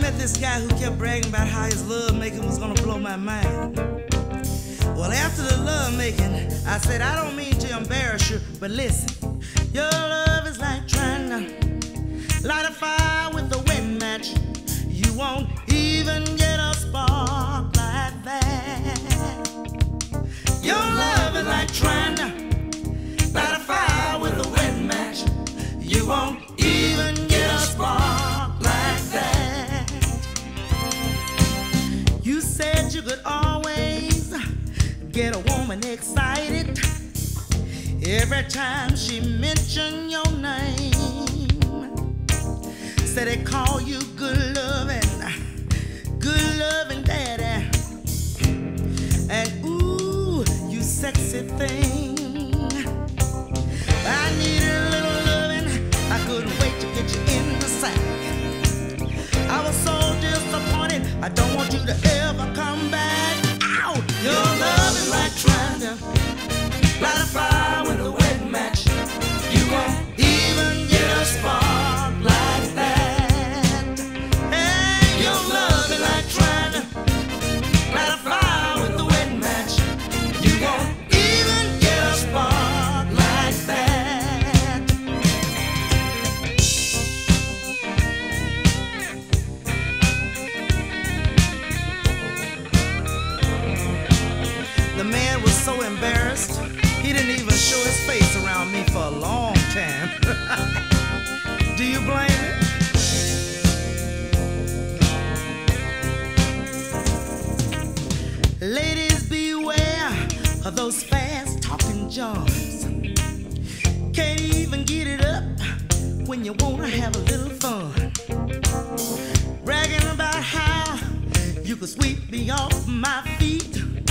met this guy who kept bragging about how his love making was gonna blow my mind. Well, after the love making, I said, I don't mean to embarrass you, but listen, your love is like trying to light a fire with a wet match. You won't even get a spark like that. Your love is like trying to light a fire with a wet match. You won't even get a spark like that. You said you could always get a woman excited every time she mentioned your name. Said they call you good loving daddy. And ooh, you sexy thing. I needed a little loving. I couldn't wait to get you in the sack. I was so disappointed. I don't want you to ever come back. Ow! Your love is like trying to light a fire with a wet match. You won't even get a spark like that. Hey, your love is like trying to light a fire with a wet match. You won't even get a spark like that. The man was so embarrassed. He didn't even show his face around me for a long time. Do you blame him? Ladies, beware of those fast-talking Johns. Can't even get it up when you wanna have a little fun. Bragging about how you could sweep me off my feet.